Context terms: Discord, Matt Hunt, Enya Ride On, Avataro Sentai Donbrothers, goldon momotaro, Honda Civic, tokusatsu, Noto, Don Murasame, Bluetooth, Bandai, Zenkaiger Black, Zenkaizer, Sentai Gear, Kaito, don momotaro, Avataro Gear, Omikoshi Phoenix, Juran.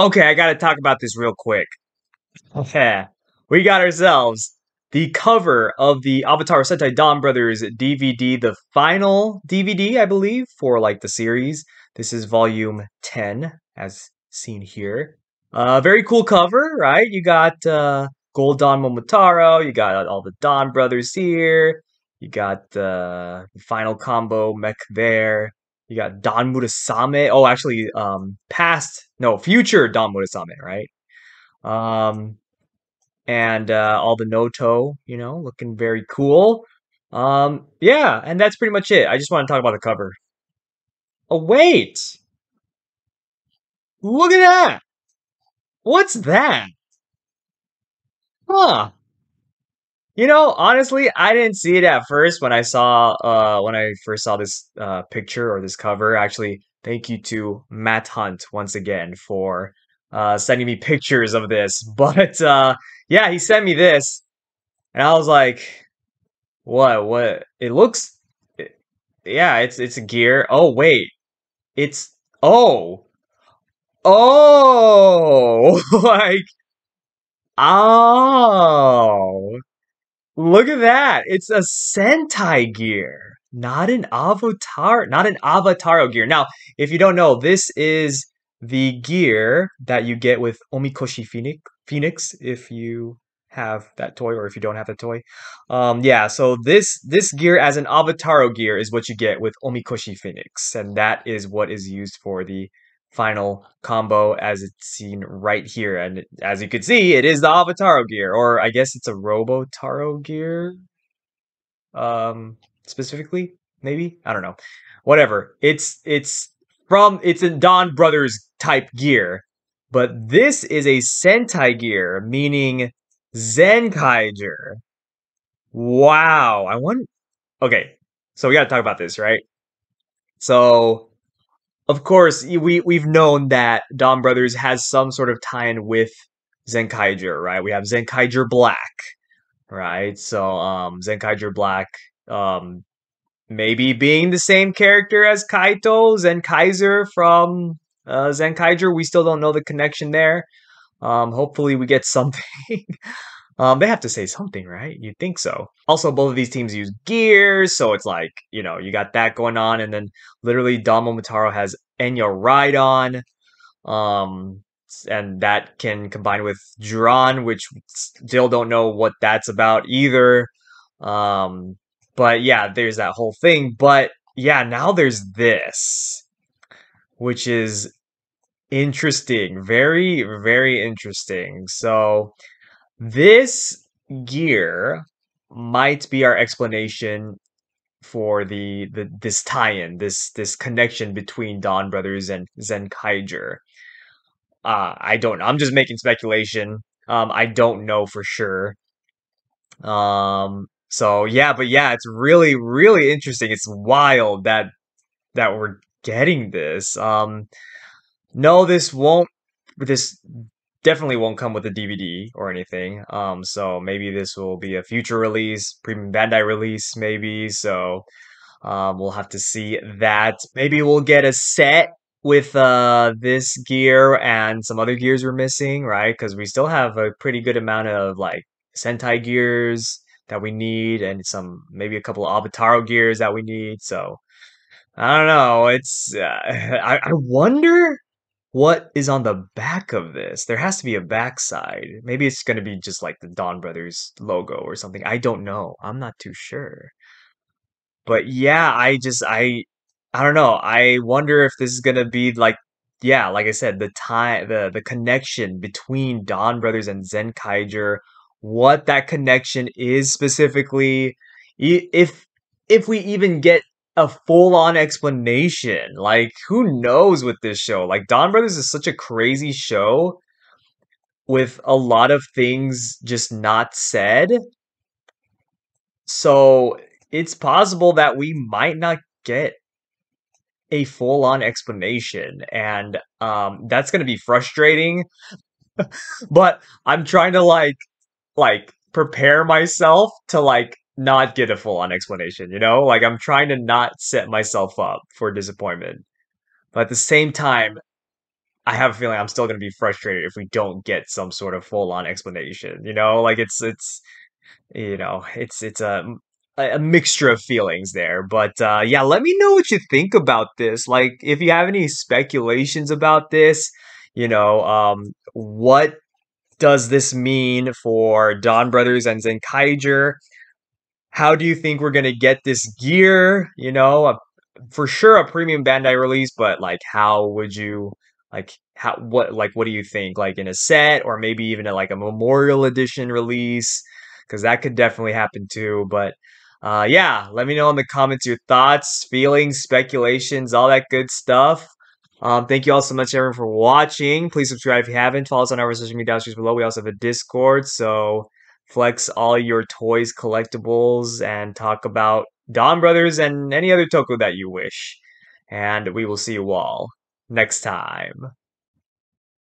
Okay, I gotta talk about this real quick. Okay. We got ourselves the cover of the Avataro Sentai Donbrothers DVD, the final DVD, I believe, for like the series. This is volume 10, as seen here. Very cool cover, right? You got Gold Don Momotaro, you got all the Don brothers here, you got the final combo mech there, you got Don Murasame. Oh, actually, future Don Murasame, right? And all the Noto, you know, looking very cool. Yeah, and that's pretty much it. I just want to talk about the cover. Oh, wait! Look at that! What's that? Huh. You know, honestly, I didn't see it at first when I saw, when I first saw this picture or this cover. Actually, thank you to Matt Hunt once again for sending me pictures of this. But yeah, he sent me this, and I was like, "What? What? It looks, it's a gear. Oh wait, it's oh like." Oh, look at that. It's a Sentai gear, not an Avataro gear. Now, if you don't know, this is the gear that you get with Omikoshi Phoenix, if you have that toy, or if you don't have that toy. Yeah, so this gear as an Avataro gear is what you get with Omikoshi Phoenix, and that is what is used for the final combo, as it's seen right here. And as you can see, it is the Avataro gear, or I guess it's a Robotaro gear, specifically, maybe, I don't know, whatever. It's a Don Brothers type gear, but this is a Sentai gear, meaning Zenkaiger. Wow. Okay, so we gotta talk about this, right? So of course, we've known that Don Brothers has some sort of tie-in with Zenkaiger, right? We have Zenkaiger Black, right? So Zenkaiger Black, maybe being the same character as Kaito, Zenkaizer from Zenkaiger. We still don't know the connection there. Hopefully we get something. They have to say something, right? You'd think so. Also, both of these teams use gears, so it's like, you know, you got that going on, and then literally Don Momotaro has Enya Ride On, and that can combine with Juran, which still don't know what that's about either. But yeah, there's that whole thing. But yeah, now there's this, which is interesting, very, very interesting. So this gear might be our explanation for this tie-in, this connection between Don Brothers and Zenkaiger. I don't know. I'm just making speculation. I don't know for sure. So yeah, but yeah, it's really, really interesting. It's wild that we're getting this. No, this definitely won't come with a DVD or anything. So maybe this will be a future release, premium Bandai release, maybe. So we'll have to see that. Maybe we'll get a set with this gear and some other gears we're missing, right? Because we still have a pretty good amount of like Sentai gears that we need, and maybe a couple of Avataro gears that we need. So I don't know. It's I wonder what is on the back of this. There has to be a backside. Maybe it's going to be just like the Don Brothers logo or something. I don't know. I'm not too sure. But yeah, I don't know. I wonder if this is going to be like, yeah, like I said, the tie, the connection between Don Brothers and Zenkaiger, what that connection is specifically, if we even get a full-on explanation. Like, who knows with this show? Like, Don Brothers is such a crazy show with a lot of things just not said. So it's possible that we might not get a full-on explanation, and that's gonna be frustrating. But I'm trying to like prepare myself to like not get a full-on explanation, you know? Like, I'm trying to not set myself up for disappointment. But at the same time, I have a feeling I'm still going to be frustrated if we don't get some sort of full-on explanation. You know, like it's you know, it's a mixture of feelings there. But yeah, let me know what you think about this. Like, if you have any speculations about this, you know, what does this mean for Donbrothers and Zenkaiger? How do you think we're going to get this gear? You know, for sure a premium Bandai release, but like, how would you like, how, what, like, what do you think? Like in a set, or maybe even a, like a memorial edition release, because that could definitely happen too. But yeah, let me know in the comments your thoughts, feelings, speculations, all that good stuff. Thank you all so much, everyone, for watching. Please subscribe if you haven't. Follow us on our social media streams below. We also have a Discord, so flex all your toys, collectibles, and talk about Donbrothers and any other toko that you wish. And we will see you all next time.